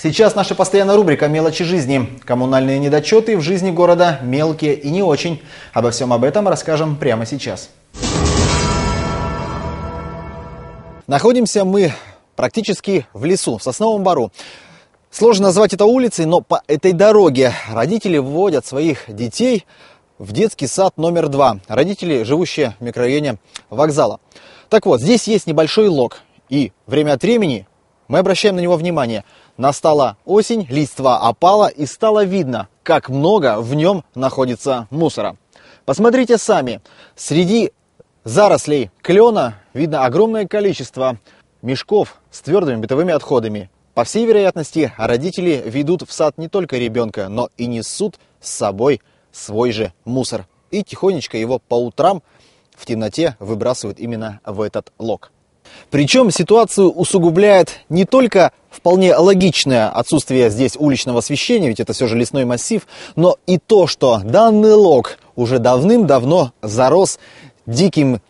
Сейчас наша постоянная рубрика «Мелочи жизни». Коммунальные недочеты в жизни города мелкие и не очень. Обо всем об этом расскажем прямо сейчас. Находимся мы практически в лесу, в Сосновом Бору. Сложно назвать это улицей, но по этой дороге родители вводят своих детей в детский сад номер 2. Родители, живущие в микрорайоне вокзала. Так вот, здесь есть небольшой лог. И время от времени мы обращаем на него внимание. Настала осень, листва опала и стало видно, как много в нем находится мусора. Посмотрите сами. Среди зарослей клена видно огромное количество мешков с твердыми бытовыми отходами. По всей вероятности, родители ведут в сад не только ребенка, но и несут с собой свой же мусор. И тихонечко его по утрам в темноте выбрасывают именно в этот лог. Причем ситуацию усугубляет не только вполне логичное отсутствие здесь уличного освещения, ведь это все же лесной массив, но и то, что данный лог уже давным-давно зарос диким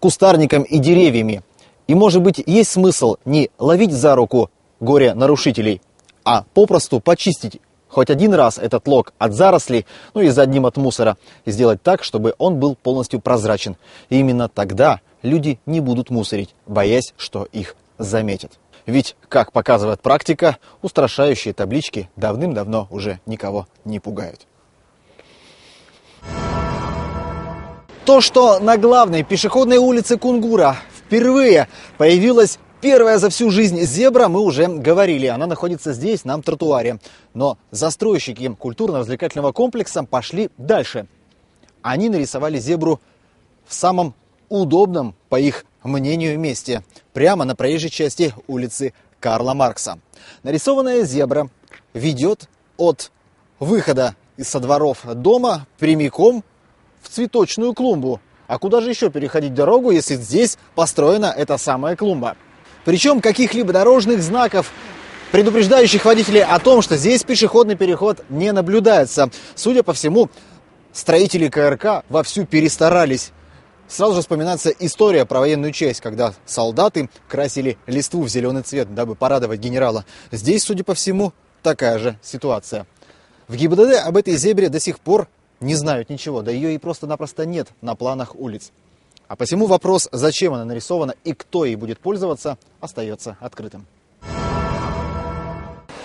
кустарником и деревьями. И, может быть, есть смысл не ловить за руку горе-нарушителей, а попросту почистить хоть один раз этот лог от зарослей, ну и задним от мусора, и сделать так, чтобы он был полностью прозрачен. И именно тогда люди не будут мусорить, боясь, что их заметят. Ведь, как показывает практика, устрашающие таблички давным-давно уже никого не пугают. То, что на главной пешеходной улице Кунгура впервые появилась первая за всю жизнь зебра, мы уже говорили. Она находится здесь, на тротуаре. Но застройщики культурно-развлекательного комплекса пошли дальше. Они нарисовали зебру в самом удобном, по их мнению, месте, прямо на проезжей части улицы Карла Маркса. Нарисованная зебра ведет от выхода со дворов дома прямиком в цветочную клумбу. А куда же еще переходить дорогу, если здесь построена эта самая клумба? Причем каких-либо дорожных знаков, предупреждающих водителей о том, что здесь пешеходный переход, не наблюдается. Судя по всему, строители КРК вовсю перестарались. Сразу же вспоминается история про военную часть, когда солдаты красили листву в зеленый цвет, дабы порадовать генерала. Здесь, судя по всему, такая же ситуация. В ГИБДД об этой зебре до сих пор не знают ничего, да ее и просто-напросто нет на планах улиц. А посему вопрос, зачем она нарисована и кто ей будет пользоваться, остается открытым.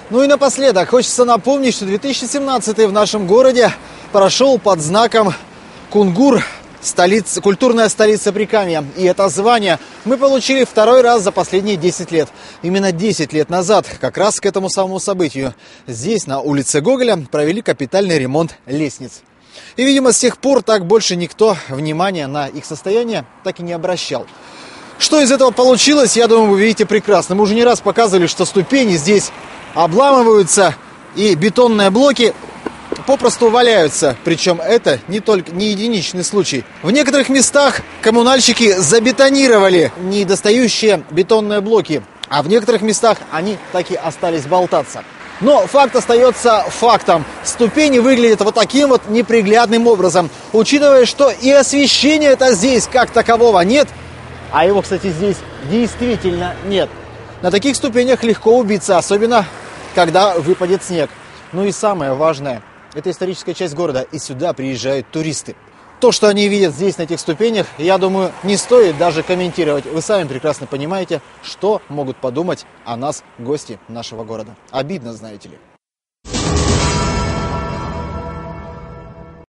Ну и напоследок, хочется напомнить, что 2017 в нашем городе прошел под знаком «Кунгур». Культурная столица Прикамья. И это звание мы получили второй раз за последние 10 лет. Именно 10 лет назад, как раз к этому самому событию, здесь, на улице Гоголя, провели капитальный ремонт лестниц. И, видимо, с тех пор так больше никто внимания на их состояние так и не обращал. Что из этого получилось, я думаю, вы видите прекрасно. Мы уже не раз показывали, что ступени здесь обламываются и бетонные блоки попросту валяются, причем это не единичный случай. В некоторых местах коммунальщики забетонировали недостающие бетонные блоки, а в некоторых местах они так и остались болтаться. Но факт остается фактом. Ступени выглядят вот таким вот неприглядным образом, учитывая, что и освещения-то здесь как такового нет, а его, кстати, здесь действительно нет. На таких ступенях легко убиться, особенно когда выпадет снег. Ну и самое важное – это историческая часть города, и сюда приезжают туристы. То, что они видят здесь, на этих ступенях, я думаю, не стоит даже комментировать. Вы сами прекрасно понимаете, что могут подумать о нас гости нашего города. Обидно, знаете ли.